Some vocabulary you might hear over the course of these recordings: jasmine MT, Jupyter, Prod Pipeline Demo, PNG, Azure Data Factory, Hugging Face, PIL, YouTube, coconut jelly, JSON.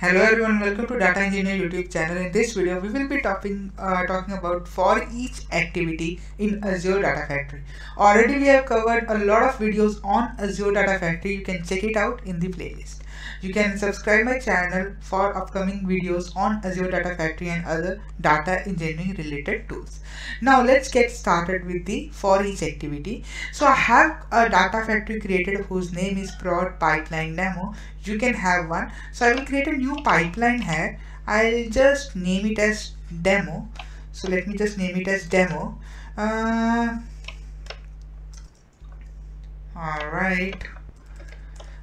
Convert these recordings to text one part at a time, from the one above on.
Hello everyone, welcome to Data Engineer YouTube channel. In this video, we will be talking about for each activity in Azure Data Factory. Already we have covered a lot of videos on Azure Data Factory. You can check it out in the playlist. You can subscribe my channel for upcoming videos on Azure Data Factory and other data engineering related tools. Now let's get started with the for each activity. So I have a data factory created whose name is Prod Pipeline Demo. You can have one. So I will create a new pipeline here. I'll just name it as demo. So let me just name it as demo. Alright.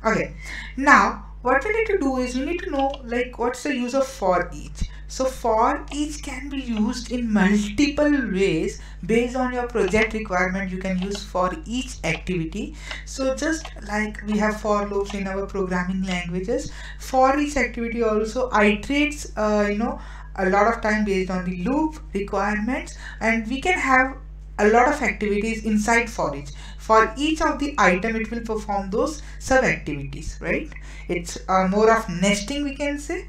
Okay. Now what we need to do is we need to know like what's the use of for each. So for each can be used in multiple ways based on your project requirement. You can use for each activity. So just like we have for loops in our programming languages, for each activity also iterates a lot of time based on the loop requirements, and we can have a lot of activities inside for each. For each of the item, it will perform those sub activities, right? It's more of nesting, we can say.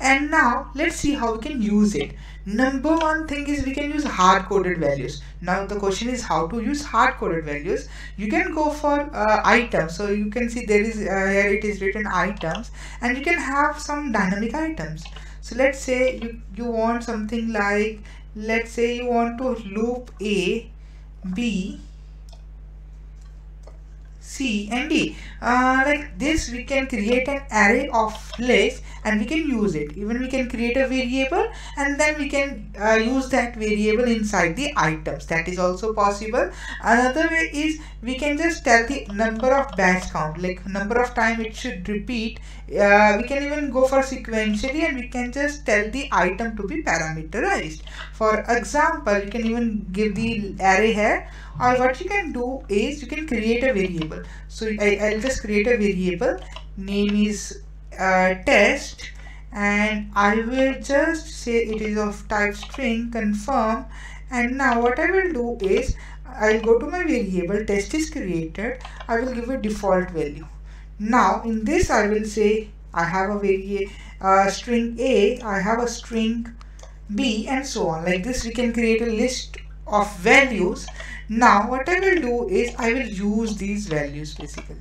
And now let's see how we can use it. Number one thing is we can use hard-coded values. Now the question is how to use hard-coded values. You can go for items. So you can see there is here it is written items, and you can have some dynamic items. So let's say you want something like, let's say you want to loop A, B, C and D. Like this, we can create an array of lists and we can use it. Even we can create a variable and then we can use that variable inside the items. That is also possible. Another way is we can just tell the number of batch count, like number of time it should repeat. We can even go for sequentially, and we can just tell the item to be parameterized. For example, you can even give the array here, or what you can do is you can create a variable. So I'll just create a variable, name is test, and I will just say it is of type string confirm. And now what I will do is I'll go to my variable, test is created, I will give a default value. Now in this I will say I have a string A, I have a string B, and so on. Like this we can create a list of values. Now what I will do is I will use these values basically.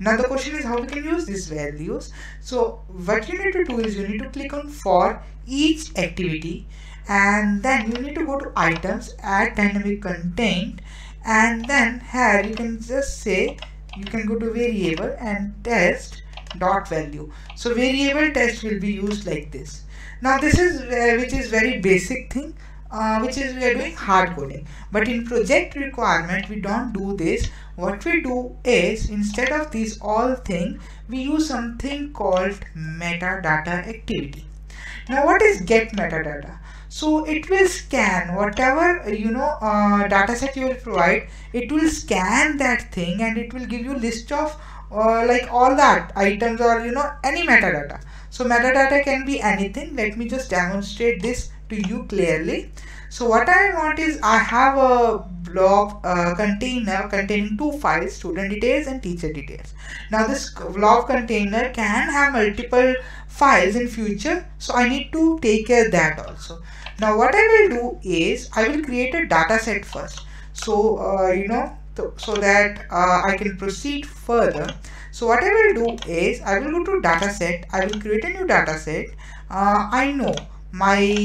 Now the question is how we can use these values. So what you need to do is you need to click on for each activity, and then you need to go to items, add dynamic content, and then here you can just say you can go to variable and test dot value. So variable test will be used like this. Now this is which is very basic thing. Which is we are doing hard coding, but in project requirement we don't do this. What we do is instead of these all thing, we use something called metadata activity. Now what is get metadata? So it will scan whatever data set you will provide. It will scan that thing and it will give you list of like all that items or any metadata. So metadata can be anything. Let me just demonstrate this to you clearly. So what I want is I have a blob container containing two files, student details and teacher details. Now this blob container can have multiple files in future, so I need to take care of that also. Now what I will do is I will create a data set first, so so that I can proceed further. So what I will do is I will go to data set, I will create a new data set. I know my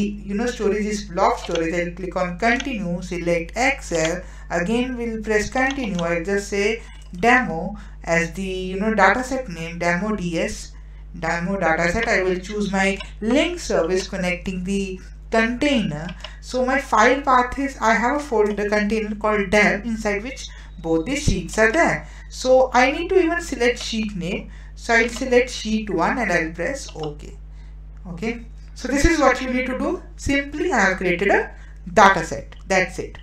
storage is blob storage. I'll click on continue, select Excel, again we'll press continue. I'll just say demo as the data set name, demo ds, demo dataset. I will choose my link service connecting the container. So my file path is I have a folder container called dev inside which both the sheets are there. So I need to even select sheet name. So I'll select sheet 1 and I'll press OK. Okay. So this is what you need to do. Simply I have created a data set. That's it.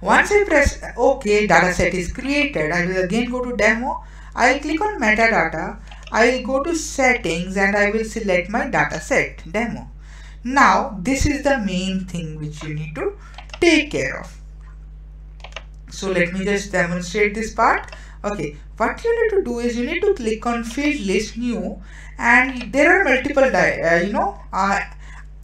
Once I press OK, data set is created. I will again go to demo. I'll click on metadata. I'll go to settings and I will select my data set demo. Now this is the main thing which you need to take care of. So let me just demonstrate this part. Okay, what you need to do is you need to click on field list new, and there are multiple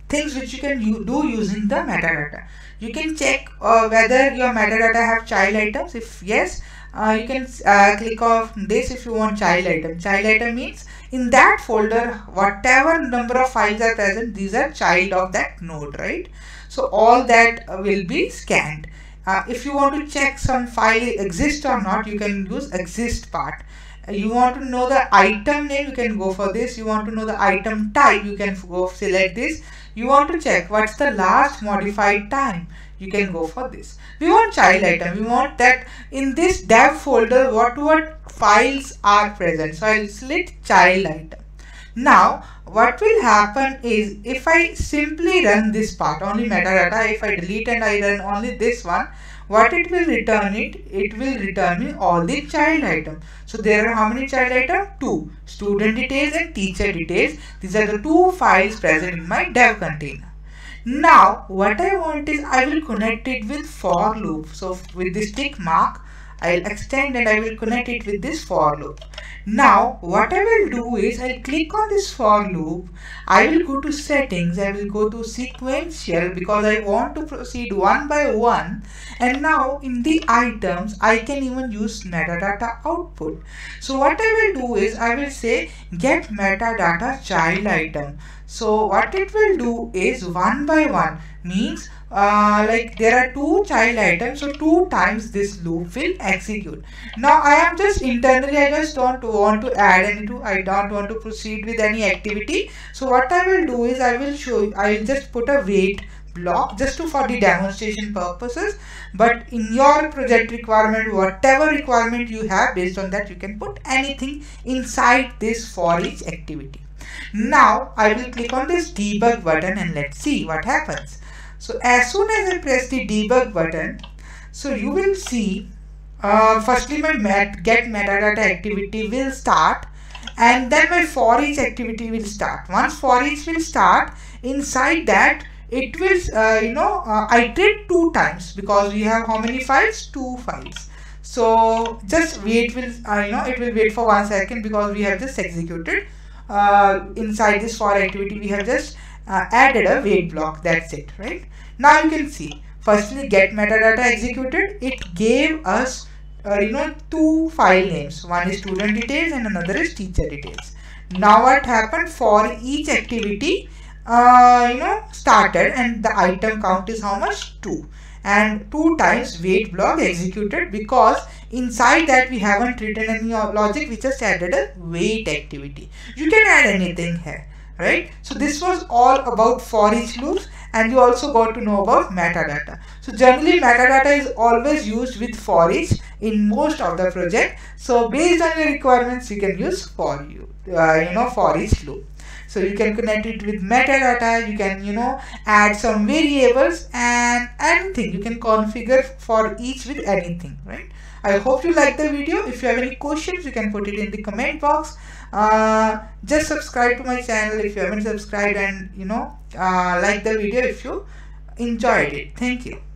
things which you can do using the metadata. You can check whether your metadata have child items. If yes, you can click on this if you want child item. Child item means in that folder whatever number of files are present, these are child of that node, right? So all that will be scanned. If you want to check some file exists or not, you can use exist part. You want to know the item name, you can go for this. You want to know the item type, you can go select this. You want to check what's the last modified time, you can go for this. We want child item. We want that in this dev folder what files are present. So I'll select child item. Now what will happen is if I simply run this part, only metadata, if I delete and I run only this one, what it will return it will return me all the child items. So there are how many child items? Two, student details and teacher details. These are the two files present in my dev container. Now what I want is I will connect it with for loop. So with this tick mark, I'll extend and I will connect it with this for loop. Now what I will do is I'll click on this for loop. I will go to settings. I will go to sequential because I want to proceed one by one. And now in the items, I can even use metadata output. So what I will do is I will say get metadata child item. So what it will do is one by one means like there are two child items, so two times this loop will execute. Now I am just internally, I just don't want to add any to, I don't want to proceed with any activity. So what I will do is I will show you, I will just put a wait block just to for the demonstration purposes, but in your project requirement, whatever requirement you have, based on that you can put anything inside this for each activity. Now I will click on this debug button and let's see what happens. So as soon as I press the debug button, so you will see firstly my get metadata activity will start, and then my for each activity will start. Once for each will start, inside that it will iterate two times because we have how many files? Two files. So just wait will it will wait for 1 second because we have just executed inside this for activity we have just added a wait block. That's it, right? Now you can see firstly get metadata executed. It gave us two file names. One is student details and another is teacher details. Now what happened, for each activity started, and the item count is how much? Two, and two times wait block executed because inside that we haven't written any logic, we just added a wait activity. You can add anything here, right? So this was all about for each loops, and you also got to know about metadata. So generally metadata is always used with for each in most of the project. So based on your requirements, you can use for each loop. So you can connect it with metadata, you can add some variables and anything. You can configure for each with anything, right? I hope you like the video. If you have any questions, you can put it in the comment box. Just subscribe to my channel if you haven't subscribed, and like the video if you enjoyed it. Thank you.